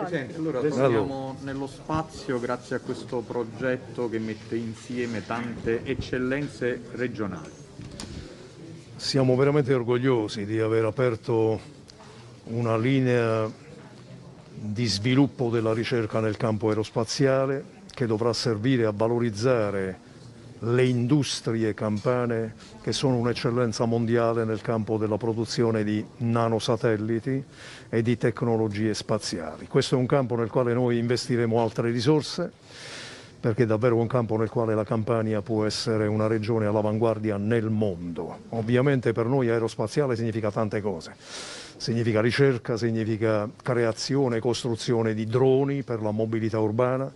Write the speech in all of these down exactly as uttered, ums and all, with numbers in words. Presente. Allora torniamo nello spazio grazie a questo progetto che mette insieme tante eccellenze regionali. Siamo veramente orgogliosi di aver aperto una linea di sviluppo della ricerca nel campo aerospaziale che dovrà servire a valorizzare le industrie campane che sono un'eccellenza mondiale nel campo della produzione di nanosatelliti e di tecnologie spaziali. Questo è un campo nel quale noi investiremo altre risorse, perché è davvero un campo nel quale la Campania può essere una regione all'avanguardia nel mondo. Ovviamente per noi aerospaziale significa tante cose. Significa ricerca, significa creazione e costruzione di droni per la mobilità urbana,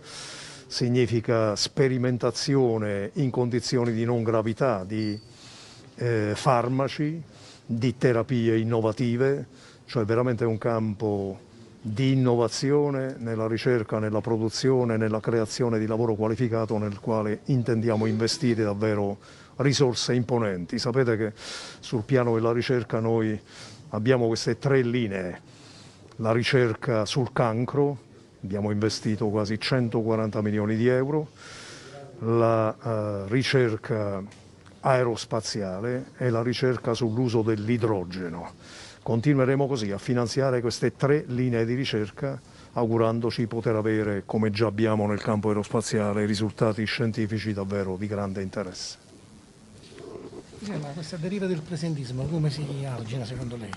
significa sperimentazione in condizioni di non gravità di eh, farmaci, di terapie innovative, cioè veramente un campo di innovazione nella ricerca, nella produzione, nella creazione di lavoro qualificato nel quale intendiamo investire davvero risorse imponenti. Sapete che sul piano della ricerca noi abbiamo queste tre linee: la ricerca sul cancro, abbiamo investito quasi centoquaranta milioni di euro, la eh, ricerca aerospaziale e la ricerca sull'uso dell'idrogeno. Continueremo così a finanziare queste tre linee di ricerca, augurandoci poter avere, come già abbiamo nel campo aerospaziale, risultati scientifici davvero di grande interesse. Sì, ma questa deriva del presentismo come si argina secondo lei?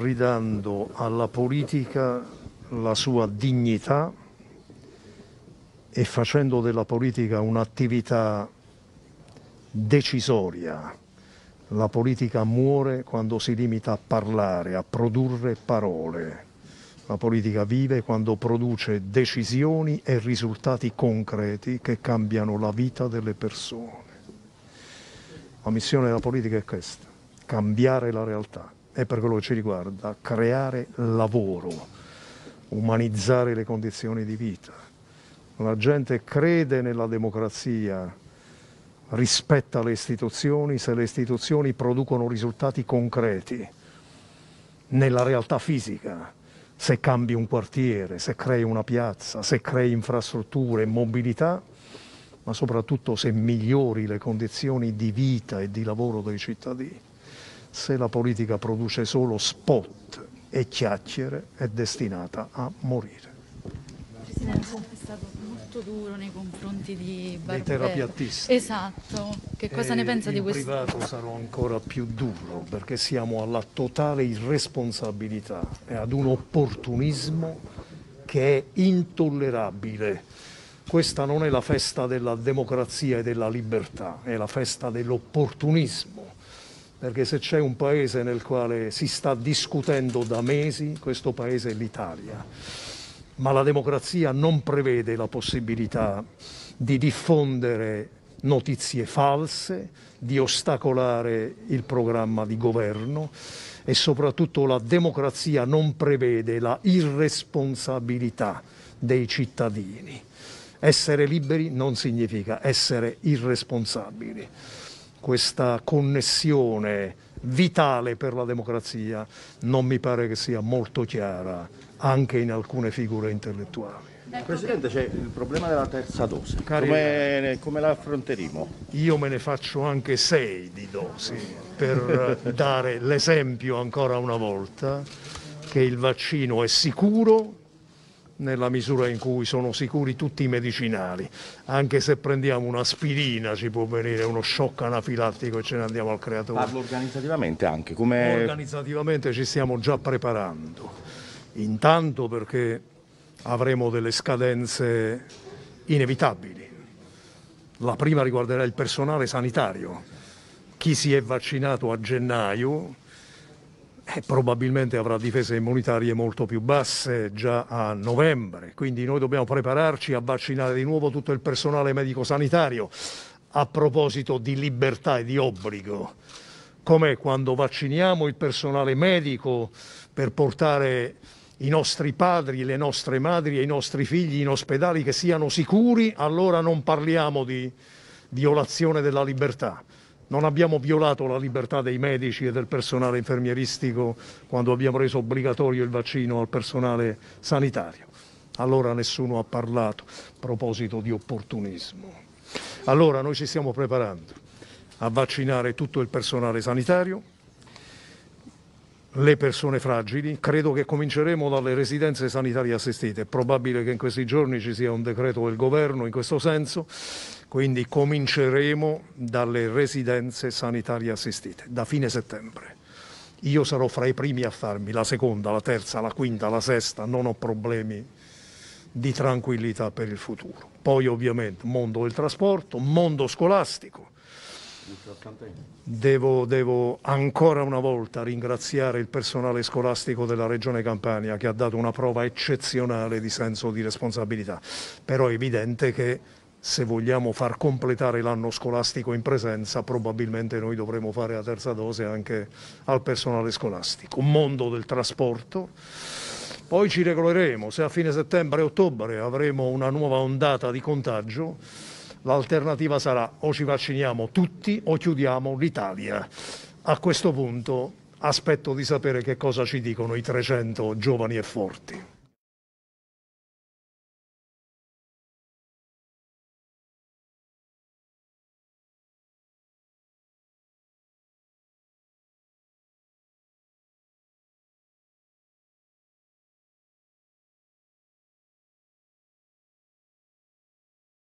Ridando alla politica la sua dignità e facendo della politica un'attività decisoria. La politica muore quando si limita a parlare, a produrre parole. La politica vive quando produce decisioni e risultati concreti che cambiano la vita delle persone. La missione della politica è questa: cambiare la realtà e, per quello che ci riguarda, creare lavoro, umanizzare le condizioni di vita. La gente crede nella democrazia, rispetta le istituzioni se le istituzioni producono risultati concreti nella realtà fisica, se cambi un quartiere, se crei una piazza, se crei infrastrutture e mobilità, ma soprattutto se migliori le condizioni di vita e di lavoro dei cittadini. Se la politica produce solo spot e chiacchiere, è destinata a morire. Presidente, è stato molto duro nei confronti di Barbero. Dei terapiattisti. Esatto. Che cosa e ne pensa di questo? In privato sarò ancora più duro, perché siamo alla totale irresponsabilità e ad un opportunismo che è intollerabile. Questa non è la festa della democrazia e della libertà, è la festa dell'opportunismo. Perché se c'è un paese nel quale si sta discutendo da mesi, questo paese è l'Italia. Ma la democrazia non prevede la possibilità di diffondere notizie false, di ostacolare il programma di governo e soprattutto la democrazia non prevede la irresponsabilità dei cittadini. Essere liberi non significa essere irresponsabili. Questa connessione vitale per la democrazia non mi pare che sia molto chiara anche in alcune figure intellettuali. Presidente, c'è il problema della terza dose. Come, come la affronteremo? Io me ne faccio anche sei di dosi per dare l'esempio ancora una volta che il vaccino è sicuro nella misura in cui sono sicuri tutti i medicinali. Anche se prendiamo un'aspirina ci può venire uno shock anafilattico e ce ne andiamo al creatore. Parlo organizzativamente anche. Come... Organizzativamente ci stiamo già preparando. Intanto perché avremo delle scadenze inevitabili. La prima riguarderà il personale sanitario. Chi si è vaccinato a gennaio Eh, probabilmente avrà difese immunitarie molto più basse già a novembre, quindi noi dobbiamo prepararci a vaccinare di nuovo tutto il personale medico-sanitario. A proposito di libertà e di obbligo, com'è quando vacciniamo il personale medico per portare i nostri padri, le nostre madri e i nostri figli in ospedali che siano sicuri? Allora non parliamo di violazione della libertà, Non abbiamo violato la libertà dei medici e del personale infermieristico quando abbiamo reso obbligatorio il vaccino al personale sanitario. Allora nessuno ha parlato a proposito di opportunismo. Allora noi ci stiamo preparando a vaccinare tutto il personale sanitario, le persone fragili. Credo che cominceremo dalle residenze sanitarie assistite. È probabile che in questi giorni ci sia un decreto del governo in questo senso, quindi cominceremo dalle residenze sanitarie assistite da fine settembre. Io sarò fra i primi a farmi la seconda, la terza, la quinta, la sesta, non ho problemi di tranquillità per il futuro. Poi ovviamente mondo del trasporto, mondo scolastico. Devo, devo ancora una volta ringraziare il personale scolastico della Regione Campania che ha dato una prova eccezionale di senso di responsabilità, però è evidente che se vogliamo far completare l'anno scolastico in presenza probabilmente noi dovremo fare la terza dose anche al personale scolastico. Mondo del trasporto, poi ci regoleremo, se a fine settembre e ottobre avremo una nuova ondata di contagio. L'alternativa sarà o ci vacciniamo tutti o chiudiamo l'Italia. A questo punto aspetto di sapere che cosa ci dicono i trecento giovani e forti.